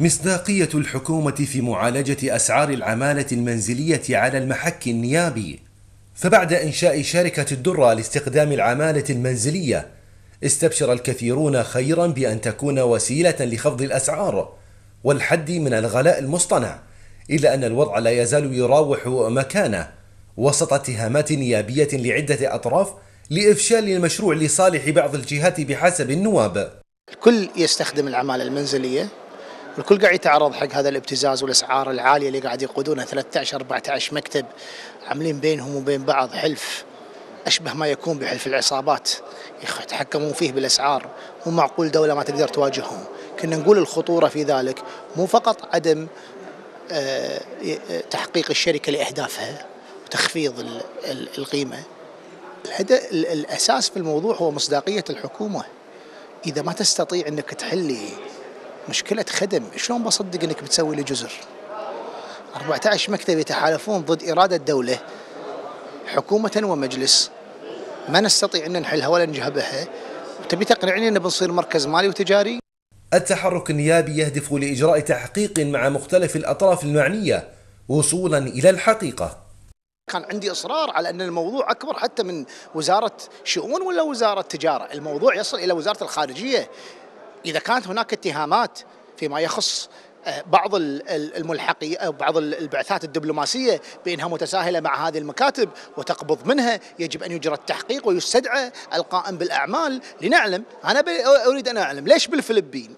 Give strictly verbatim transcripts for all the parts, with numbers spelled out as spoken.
مصداقية الحكومة في معالجة أسعار العمالة المنزلية على المحك النيابي. فبعد إنشاء شركة الدرة لاستخدام العمالة المنزلية، استبشر الكثيرون خيرا بأن تكون وسيلة لخفض الأسعار والحد من الغلاء المصطنع، إلا أن الوضع لا يزال يراوح مكانه وسط اتهامات نيابية لعدة أطراف لإفشال المشروع لصالح بعض الجهات بحسب النواب. الكل يستخدم العمالة المنزلية، الكل قاعد يتعرض حق هذا الابتزاز والاسعار العاليه اللي قاعد يقودونها. ثلاثة عشر أربعة عشر مكتب عاملين بينهم وبين بعض حلف اشبه ما يكون بحلف العصابات يتحكمون فيه بالاسعار. مو معقول دوله ما تقدر تواجههم. كنا نقول الخطوره في ذلك مو فقط عدم تحقيق الشركه لاهدافها وتخفيض القيمه، الهدف الاساس في الموضوع هو مصداقيه الحكومه. اذا ما تستطيع انك تحلي مشكلة خدم، شلون بصدق انك بتسوي لي جزر؟ أربعة عشر مكتب يتحالفون ضد إرادة دولة، حكومة ومجلس، ما نستطيع ان نحلها ولا نجهبها، وتبي تقنعني ان بنصير مركز مالي وتجاري؟ التحرك النيابي يهدف لإجراء تحقيق مع مختلف الأطراف المعنية وصولا إلى الحقيقة. كان عندي إصرار على أن الموضوع أكبر حتى من وزارة شؤون ولا وزارة تجارة، الموضوع يصل إلى وزارة الخارجية. إذا كانت هناك اتهامات فيما يخص بعض الملحقي أو بعض البعثات الدبلوماسية بأنها متساهلة مع هذه المكاتب وتقبض منها، يجب أن يجرى التحقيق ويستدعى القائم بالأعمال لنعلم. أنا أريد أن أعلم ليش بالفلبين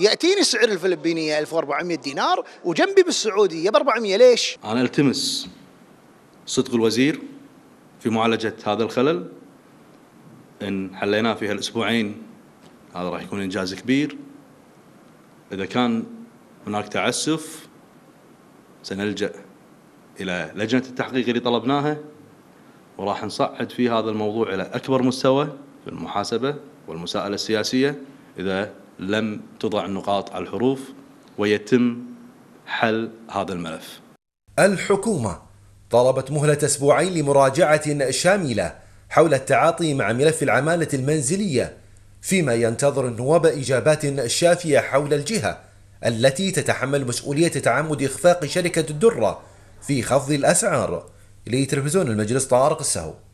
يأتيني سعر الفلبينية ألف وأربعمئة دينار وجنبي بالسعودية ب أربعمئة؟ ليش؟ أنا ألتمس صدق الوزير في معالجة هذا الخلل. إن حليناه في هالأسبوعين هذا راح يكون إنجاز كبير. إذا كان هناك تعسف سنلجأ إلى لجنة التحقيق اللي طلبناها، وراح نصعد في هذا الموضوع إلى أكبر مستوى في المحاسبة والمساءلة السياسية إذا لم تضع النقاط على الحروف ويتم حل هذا الملف. الحكومة طلبت مهلة أسبوعين لمراجعة شاملة حول التعاطي مع ملف العمالة المنزلية، فيما ينتظر النواب إجابات شافية حول الجهة التي تتحمل مسؤولية تعمد إخفاق شركة الدرة في خفض الأسعار. لتلفزيون المجلس، طارق السهوى.